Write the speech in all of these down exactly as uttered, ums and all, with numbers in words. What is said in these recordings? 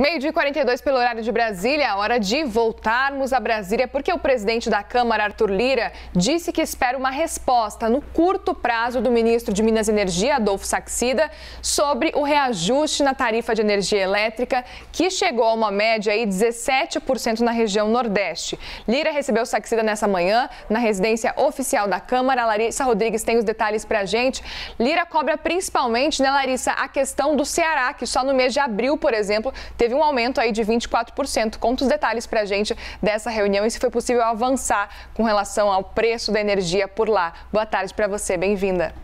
meio-dia e quarenta e dois pelo horário de Brasília, hora de voltarmos a Brasília, porque o presidente da Câmara, Arthur Lira, disse que espera uma resposta no curto prazo do ministro de Minas e Energia, Adolfo Sachsida, sobre o reajuste na tarifa de energia elétrica, que chegou a uma média aí dezessete por cento na região Nordeste. Lira recebeu Sachsida nessa manhã, na residência oficial da Câmara. A Larissa Rodrigues tem os detalhes pra gente. Lira cobra principalmente, né, Larissa, a questão do Ceará, que só no mês de abril, por exemplo, teve um aumento aí de vinte e quatro por cento. Conta os detalhes para a gente dessa reunião e se foi possível avançar com relação ao preço da energia por lá. Boa tarde para você, bem-vinda.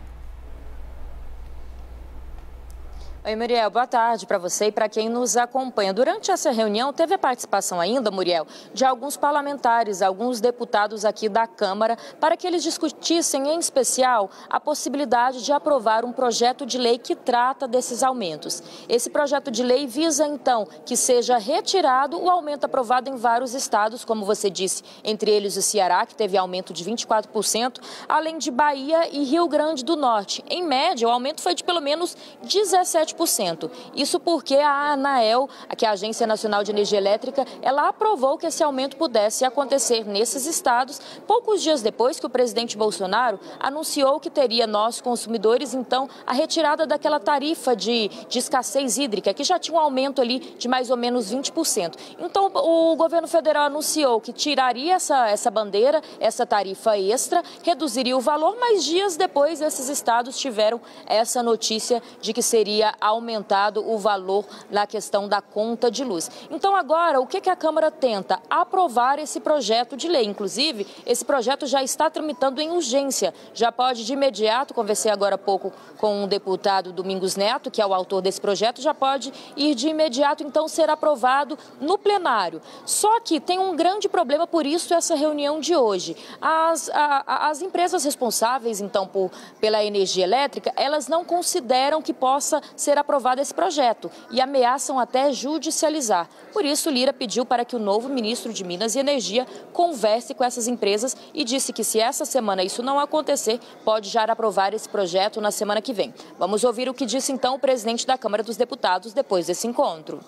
Oi, Muriel, boa tarde para você e para quem nos acompanha. Durante essa reunião, teve a participação ainda, Muriel, de alguns parlamentares, alguns deputados aqui da Câmara, para que eles discutissem, em especial, a possibilidade de aprovar um projeto de lei que trata desses aumentos. Esse projeto de lei visa, então, que seja retirado o aumento aprovado em vários estados, como você disse, entre eles o Ceará, que teve aumento de vinte e quatro por cento, além de Bahia e Rio Grande do Norte. Em média, o aumento foi de pelo menos dezessete por cento. Isso porque a ANEEL, que é a Agência Nacional de Energia Elétrica, ela aprovou que esse aumento pudesse acontecer nesses estados, poucos dias depois que o presidente Bolsonaro anunciou que teria nós, consumidores, então, a retirada daquela tarifa de, de escassez hídrica, que já tinha um aumento ali de mais ou menos vinte por cento. Então, o governo federal anunciou que tiraria essa, essa bandeira, essa tarifa extra, reduziria o valor, mas dias depois esses estados tiveram essa notícia de que seria a aumentado o valor na questão da conta de luz. Então agora, o que a Câmara tenta? Aprovar esse projeto de lei. Inclusive, esse projeto já está tramitando em urgência. Já pode de imediato, conversei agora há pouco com o deputado Domingos Neto, que é o autor desse projeto, já pode ir de imediato, então, ser aprovado no plenário. Só que tem um grande problema, por isso, essa reunião de hoje. As, a, as empresas responsáveis, então, por, pela energia elétrica, elas não consideram que possa ser aprovado esse projeto e ameaçam até judicializar. Por isso, Lira pediu para que o novo ministro de Minas e Energia converse com essas empresas e disse que se essa semana isso não acontecer, pode já aprovar esse projeto na semana que vem. Vamos ouvir o que disse então o presidente da Câmara dos Deputados depois desse encontro.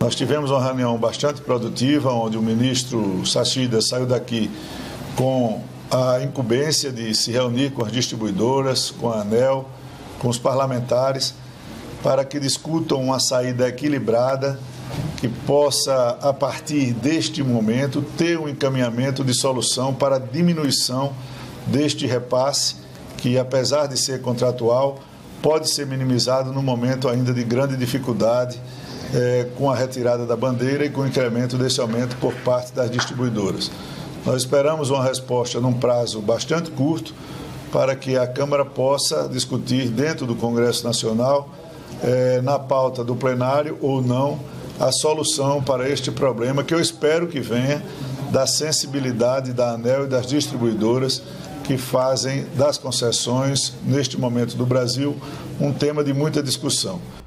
Nós tivemos uma reunião bastante produtiva, onde o ministro Sachsida saiu daqui com a incumbência de se reunir com as distribuidoras, com a ANEEL, com os parlamentares, para que discutam uma saída equilibrada que possa, a partir deste momento, ter um encaminhamento de solução para a diminuição deste repasse, que, apesar de ser contratual, pode ser minimizado num momento ainda de grande dificuldade, é, com a retirada da bandeira e com o incremento desse aumento por parte das distribuidoras. Nós esperamos uma resposta num prazo bastante curto, para que a Câmara possa discutir dentro do Congresso Nacional, É, na pauta do plenário ou não, a solução para este problema, que eu espero que venha da sensibilidade da ANEEL e das distribuidoras, que fazem das concessões, neste momento do Brasil, um tema de muita discussão.